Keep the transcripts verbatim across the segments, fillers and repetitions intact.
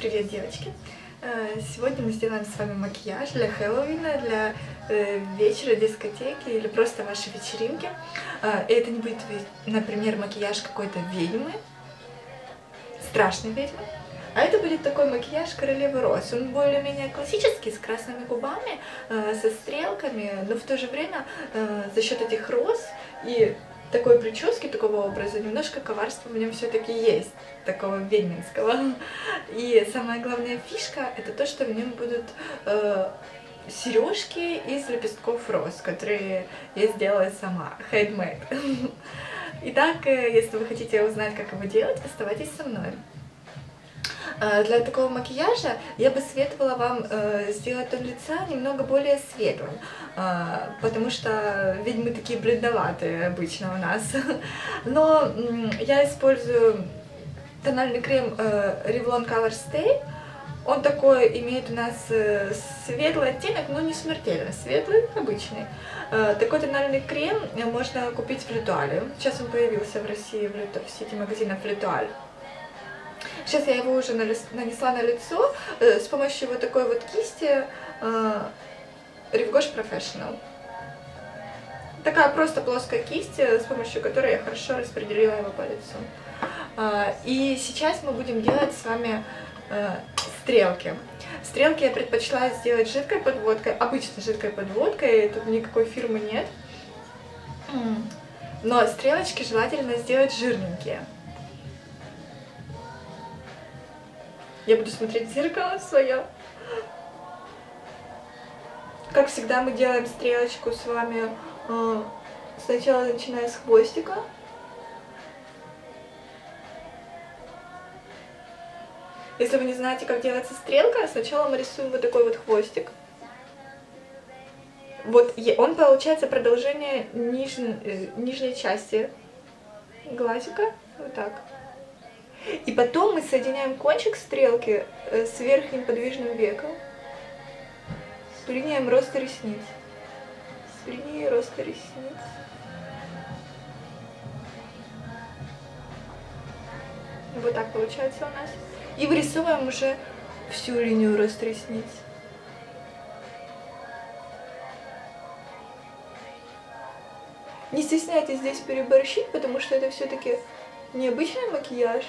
Привет, девочки! Сегодня мы сделаем с вами макияж для Хэллоуина, для вечера, дискотеки или просто вашей вечеринки. Это не будет, например, макияж какой-то ведьмы, страшной ведьмы, а это будет такой макияж королевы роз. Он более-менее классический, с красными губами, со стрелками, но в то же время за счет этих роз и такой прически, такого образа, немножко коварства в нем все-таки есть, такого ведьминского. И самая главная фишка — это то, что в нем будут э, сережки из лепестков роз, которые я сделала сама, handmade. Итак, если вы хотите узнать, как его делать, оставайтесь со мной. Для такого макияжа я бы советовала вам сделать тон лица немного более светлым, потому что ведьмы такие бледноватые обычно у нас. Но я использую тональный крем Revlon Color Stay. Он такой имеет у нас светлый оттенок, но не смертельно светлый, обычный. Такой тональный крем можно купить в Ритуале. Сейчас он появился в России в сети магазинов Ритуаль. Сейчас я его уже нанесла на лицо с помощью вот такой вот кисти Rive Gauche Professional. Такая просто плоская кисть, с помощью которой я хорошо распределила его по лицу. И сейчас мы будем делать с вами стрелки. Стрелки я предпочла сделать жидкой подводкой, обычной жидкой подводкой, тут никакой фирмы нет. Но стрелочки желательно сделать жирненькие. Я буду смотреть в зеркало свое. Как всегда, мы делаем стрелочку с вами сначала начиная с хвостика. Если вы не знаете, как делается стрелка, сначала мы рисуем вот такой вот хвостик. Вот он получается продолжение нижней, нижней части глазика. Вот так. И потом мы соединяем кончик стрелки с верхним подвижным веком, с линией роста ресниц. С линией роста ресниц. Вот так получается у нас. И вырисовываем уже всю линию роста ресниц. Не стесняйтесь здесь переборщить, потому что это все-таки необычный макияж.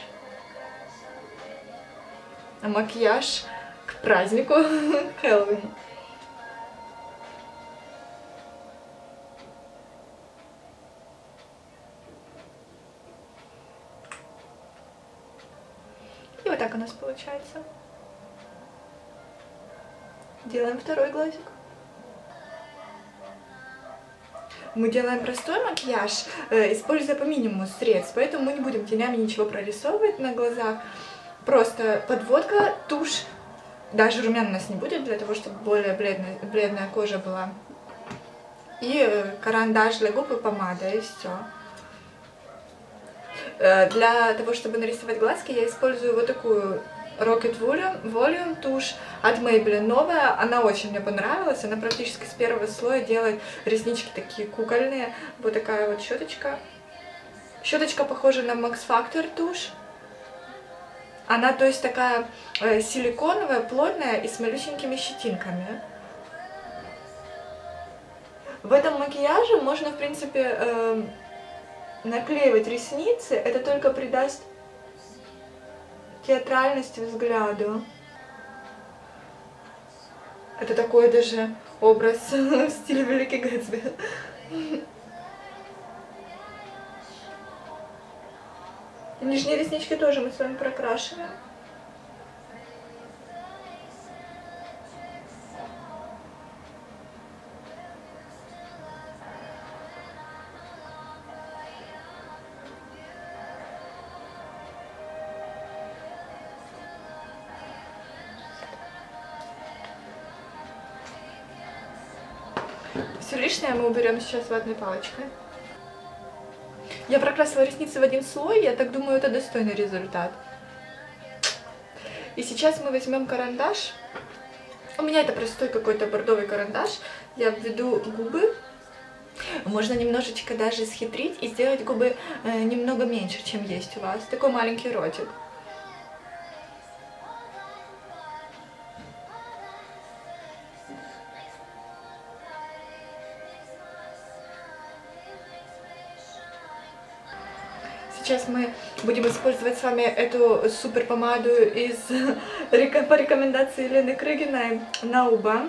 А макияж к празднику Хэллоуина. И вот так у нас получается. Делаем второй глазик. Мы делаем простой макияж, используя по минимуму средств, поэтому мы не будем тенями ничего прорисовывать на глазах. Просто подводка, тушь, даже румян у нас не будет, для того, чтобы более бледная, бледная кожа была. И карандаш для губ и помада, и все. Для того, чтобы нарисовать глазки, я использую вот такую Rocket Volume тушь от Maybelline, новая, она очень мне понравилась, она практически с первого слоя делает реснички такие кукольные, вот такая вот щеточка. Щеточка похожа на Max Factor тушь, она то есть такая э, силиконовая, плотная и с малюсенькими щетинками. В этом макияже можно, в принципе, э, наклеивать ресницы, это только придаст театральности взгляду. Это такой даже образ в стиле Великий Гэтсби. Нижние реснички тоже мы с вами прокрашиваем. Все лишнее мы уберем сейчас ватной палочкой. Я прокрасила ресницы в один слой, я так думаю, это достойный результат. И сейчас мы возьмем карандаш. У меня это простой какой-то бордовый карандаш. Я обведу губы. Можно немножечко даже схитрить и сделать губы э, немного меньше, чем есть у вас. Такой маленький ротик. сейчас мы будем использовать с вами эту супер помаду из, по рекомендации Лены Крыгиной, Науба.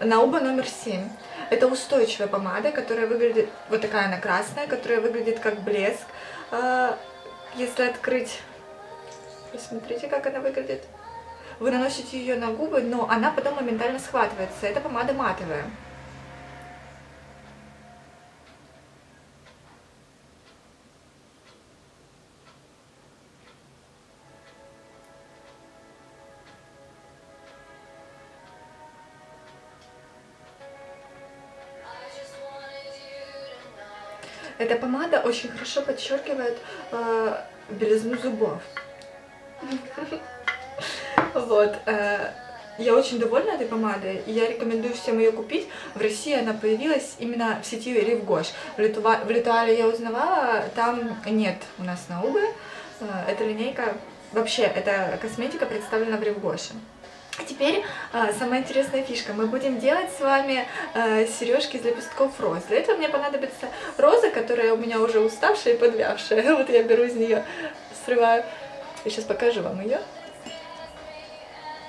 Науба номер семь. Это устойчивая помада, которая выглядит, вот такая она красная, которая выглядит как блеск. Если открыть, посмотрите, как она выглядит. Вы наносите ее на губы, но она потом моментально схватывается. Это помада матовая. Эта помада очень хорошо подчеркивает э, белизну зубов. Вот. Э, я очень довольна этой помадой, и я рекомендую всем ее купить. В России она появилась именно в сети Rive Gauche. В Ритуале я узнавала, там нет у нас Наубы. Э, эта линейка, вообще, эта косметика представлена в Rive Gauche. А теперь а, самая интересная фишка. Мы будем делать с вами а, сережки из лепестков роз. Для этого мне понадобится роза, которая у меня уже уставшая и подвявшая. Вот я беру из нее, срываю. Я сейчас покажу вам ее.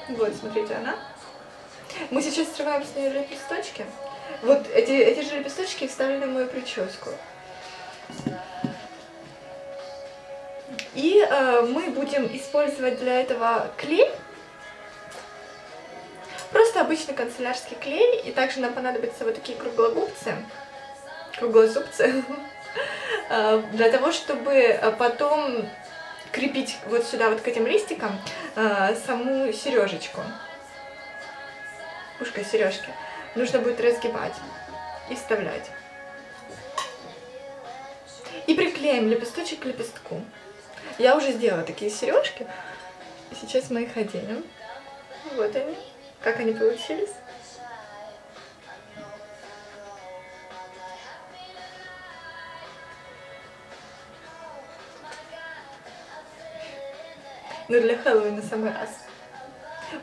Вот, смотрите, она. Мы сейчас срываем с нее лепесточки. Вот эти, эти же лепесточки вставлены в мою прическу. И а, мы будем использовать для этого клей. Просто обычный канцелярский клей, и также нам понадобятся вот такие круглогубцы, круглозубцы, для того, чтобы потом крепить вот сюда вот к этим листикам саму сережечку, ушко сережки. Нужно будет разгибать и вставлять. И приклеим лепесточек к лепестку. Я уже сделала такие сережки, сейчас мы их оденем. Вот они. Как они получились? Ну, для Хэллоуина самый раз.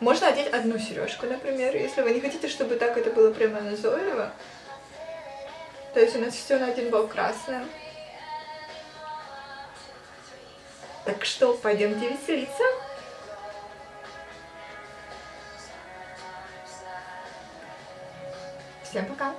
Можно одеть одну сережку, например, если вы не хотите, чтобы так это было прямо назойливо. То есть у нас все на один бок красное. Так что, пойдемте веселиться. Всем пока!